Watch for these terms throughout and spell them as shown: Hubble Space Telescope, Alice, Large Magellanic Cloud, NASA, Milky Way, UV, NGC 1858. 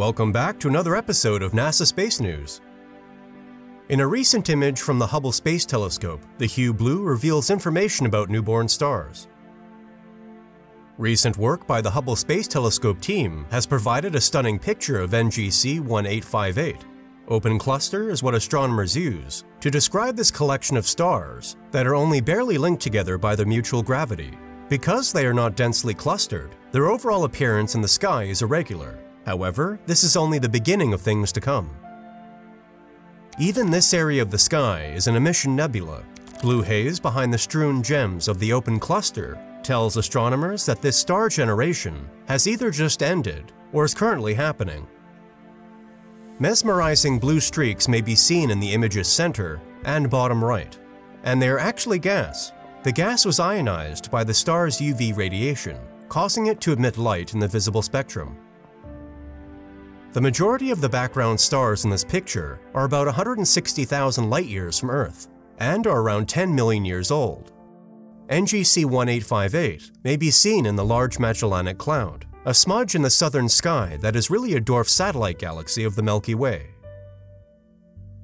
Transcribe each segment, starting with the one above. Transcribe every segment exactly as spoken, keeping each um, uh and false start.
Welcome back to another episode of NASA Space News. In a recent image from the Hubble Space Telescope, the hue blue reveals information about newborn stars. Recent work by the Hubble Space Telescope team has provided a stunning picture of N G C eighteen fifty-eight. Open cluster is what astronomers use to describe this collection of stars that are only barely linked together by their mutual gravity. Because they are not densely clustered, their overall appearance in the sky is irregular. However, this is only the beginning of things to come. Even this area of the sky is an emission nebula. Blue haze behind the strewn gems of the open cluster tells astronomers that this star generation has either just ended or is currently happening. Mesmerizing blue streaks may be seen in the image's center and bottom right, and they are actually gas. The gas was ionized by the star's U V radiation, causing it to emit light in the visible spectrum. The majority of the background stars in this picture are about one hundred sixty thousand light-years from Earth and are around ten million years old. N G C eighteen fifty-eight may be seen in the Large Magellanic Cloud, a smudge in the southern sky that is really a dwarf satellite galaxy of the Milky Way.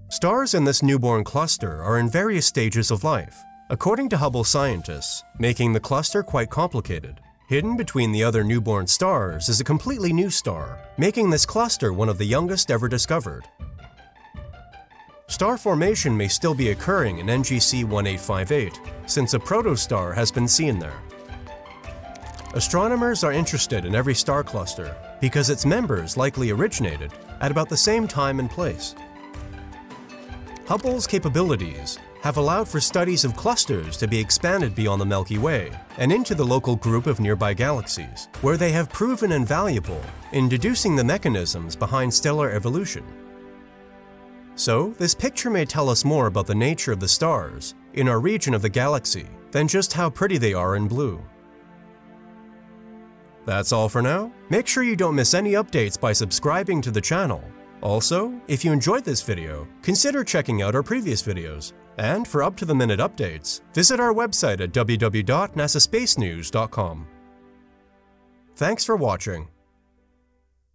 Stars in this newborn cluster are in various stages of life, according to Hubble scientists, making the cluster quite complicated. Hidden between the other newborn stars is a completely new star, making this cluster one of the youngest ever discovered. Star formation may still be occurring in N G C eighteen fifty-eight, since a protostar has been seen there. Astronomers are interested in every star cluster because its members likely originated at about the same time and place. Hubble's capabilities have allowed for studies of clusters to be expanded beyond the Milky Way and into the local group of nearby galaxies, where they have proven invaluable in deducing the mechanisms behind stellar evolution. So, this picture may tell us more about the nature of the stars in our region of the galaxy than just how pretty they are in blue. That's all for now. Make sure you don't miss any updates by subscribing to the channel. Also, if you enjoyed this video, consider checking out our previous videos. And for up-to-the-minute updates, visit our website at w w w dot nasa space news dot com. Thanks for watching.